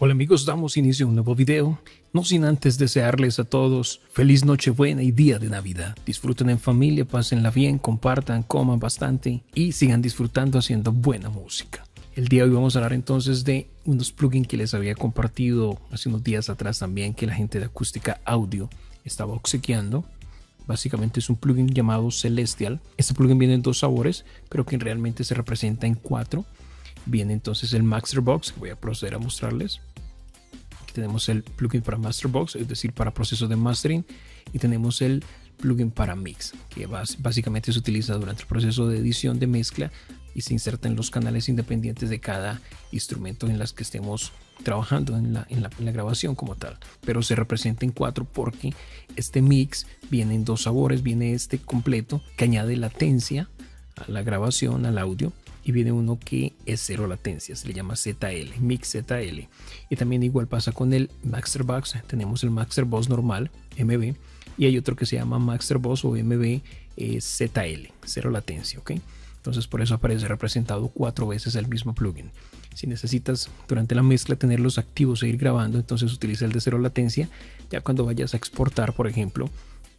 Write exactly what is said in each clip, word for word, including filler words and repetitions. Hola amigos, damos inicio a un nuevo video, no sin antes desearles a todos feliz Nochebuena y día de Navidad. Disfruten en familia, pásenla bien, compartan, coman bastante y sigan disfrutando haciendo buena música. El día de hoy vamos a hablar entonces de unos plugins que les había compartido hace unos días atrás también, que la gente de Acustica Audio estaba obsequiando. Básicamente es un plugin llamado Celestial. Este plugin viene en dos sabores, pero que realmente se representa en cuatro. Viene entonces el Masterbox, que voy a proceder a mostrarles. Aquí tenemos el plugin para Masterbox, es decir, para procesos de mastering. Y tenemos el plugin para mix, que básicamente se utiliza durante el proceso de edición de mezcla y se inserta en los canales independientes de cada instrumento en las que estemos trabajando en la, en la, en la grabación como tal. Pero se representa en cuatro porque este mix viene en dos sabores. Viene este completo que añade latencia a la grabación, al audio. Y viene uno que es cero latencia, se le llama Z L, Mix Z L. Y también igual pasa con el Masterbox, tenemos el Masterbox normal, M B, y hay otro que se llama Masterbox o M B eh, Z L, cero latencia, ¿ok? Entonces por eso aparece representado cuatro veces el mismo plugin. Si necesitas durante la mezcla tenerlos activos e ir grabando, entonces utiliza el de cero latencia. Ya cuando vayas a exportar, por ejemplo,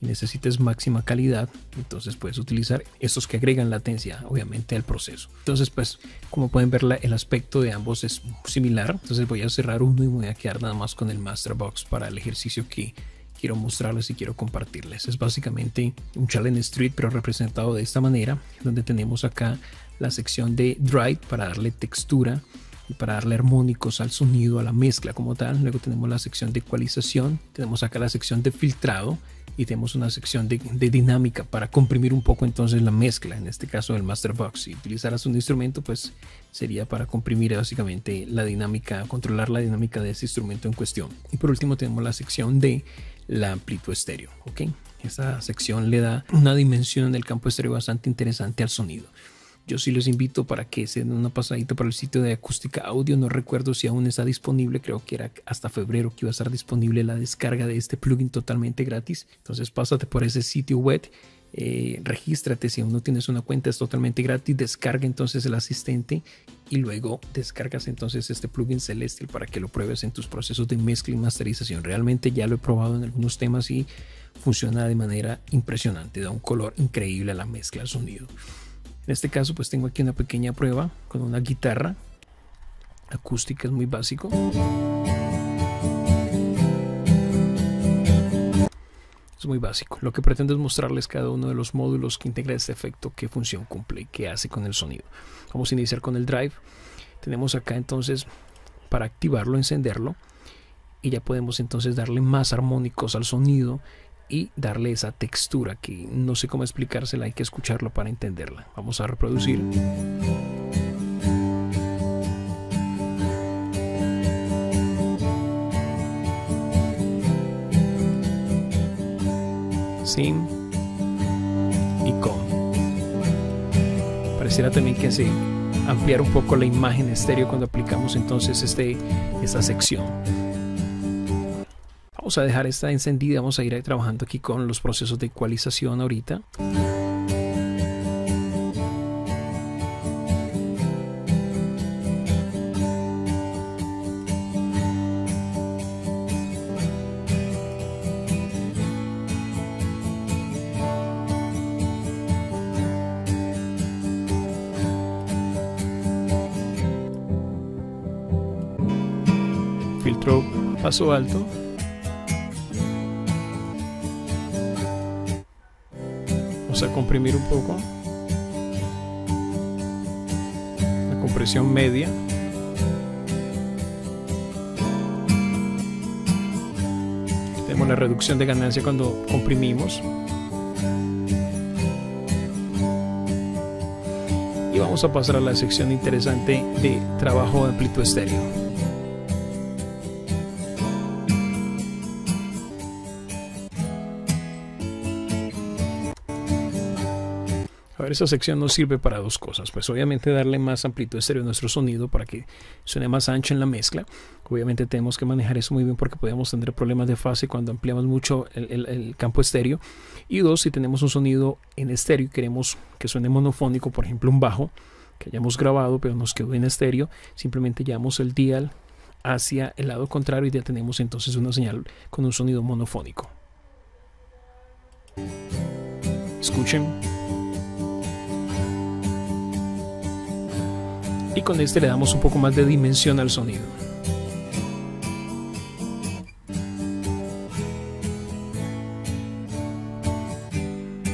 y necesites máxima calidad, entonces puedes utilizar estos que agregan latencia obviamente al proceso. Entonces pues como pueden ver, la, el aspecto de ambos es similar. Entonces voy a cerrar uno y me voy a quedar nada más con el Masterbox para el ejercicio que quiero mostrarles y quiero compartirles. Es básicamente un challenge street, pero representado de esta manera, donde tenemos acá la sección de drive para darle textura y para darle armónicos al sonido, a la mezcla como tal. Luego tenemos la sección de ecualización, tenemos acá la sección de filtrado y tenemos una sección de, de dinámica para comprimir un poco entonces la mezcla, en este caso del Masterbox. Si utilizaras un instrumento, pues sería para comprimir básicamente la dinámica, controlar la dinámica de ese instrumento en cuestión. Y por último tenemos la sección de la amplitud estéreo, ¿ok? Esta sección le da una dimensión en el campo estéreo bastante interesante al sonido. Yo sí les invito para que se den una pasadita por el sitio de Acustica Audio. No recuerdo si aún está disponible, creo que era hasta febrero que iba a estar disponible la descarga de este plugin totalmente gratis. Entonces pásate por ese sitio web, eh, regístrate si aún no tienes una cuenta, es totalmente gratis. Descarga entonces el asistente y luego descargas entonces este plugin Celestial para que lo pruebes en tus procesos de mezcla y masterización. Realmente ya lo he probado en algunos temas y funciona de manera impresionante, da un color increíble a la mezcla, al sonido. En este caso pues tengo aquí una pequeña prueba con una guitarra acústica, es muy básico. Es muy básico. Lo que pretendo es mostrarles cada uno de los módulos que integra este efecto, qué función cumple y qué hace con el sonido. Vamos a iniciar con el drive. Tenemos acá entonces para activarlo, encenderlo. Y ya podemos entonces darle más armónicos al sonido y darle esa textura que no sé cómo explicársela, hay que escucharlo para entenderla. Vamos a reproducir. Sim y con. Pareciera también que se ampliar un poco la imagen estéreo cuando aplicamos entonces este, esta sección. Vamos a dejar esta encendida, vamos a ir trabajando aquí con los procesos de ecualización ahorita. Filtro paso alto. A comprimir un poco, la compresión media, tenemos la reducción de ganancia cuando comprimimos y vamos a pasar a la sección interesante de trabajo de amplitud estéreo. Esa sección nos sirve para dos cosas, pues obviamente darle más amplitud estéreo a nuestro sonido para que suene más ancho en la mezcla. Obviamente tenemos que manejar eso muy bien porque podemos tener problemas de fase cuando ampliamos mucho el, el, el campo estéreo. Y dos, si tenemos un sonido en estéreo y queremos que suene monofónico, por ejemplo un bajo que hayamos grabado pero nos quedó en estéreo, simplemente llevamos el dial hacia el lado contrario y ya tenemos entonces una señal con un sonido monofónico. Escuchen. Y con este le damos un poco más de dimensión al sonido.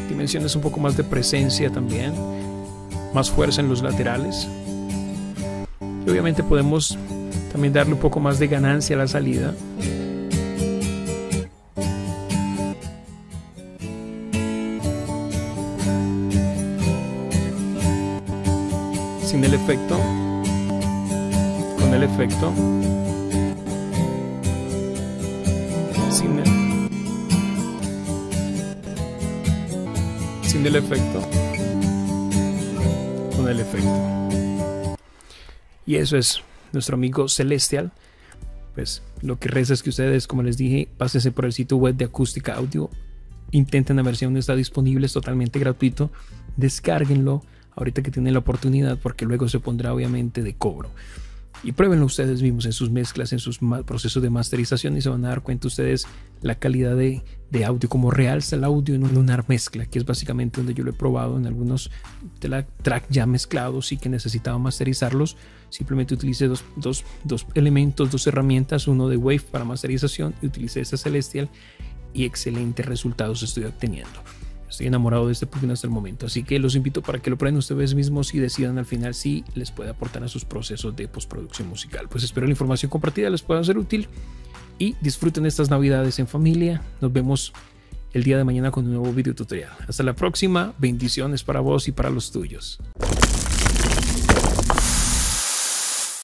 Dimensiones un poco más de presencia también, más fuerza en los laterales. Y obviamente podemos también darle un poco más de ganancia a la salida. Sin el efecto, con el efecto, sin el, sin el efecto, con el efecto. Y eso es nuestro amigo Celestial. Pues lo que reza es que ustedes, como les dije, pásense por el sitio web de Acustica Audio, intenten la versión, está disponible, es totalmente gratuito, descárguenlo ahorita que tienen la oportunidad, porque luego se pondrá obviamente de cobro, y pruébenlo ustedes mismos en sus mezclas, en sus procesos de masterización, y se van a dar cuenta ustedes la calidad de, de audio, como realza el audio en una mezcla, que es básicamente donde yo lo he probado en algunos tracks ya mezclados y que necesitaba masterizarlos. Simplemente utilicé dos, dos, dos elementos, dos herramientas, uno de Wave para masterización y utilicé esta Celestial, y excelentes resultados estoy obteniendo. Estoy enamorado de este plugin hasta el momento, así que los invito para que lo prueben ustedes mismos y decidan al final si les puede aportar a sus procesos de postproducción musical. Pues espero la información compartida les pueda ser útil y disfruten estas navidades en familia. Nos vemos el día de mañana con un nuevo video tutorial. Hasta la próxima, bendiciones para vos y para los tuyos.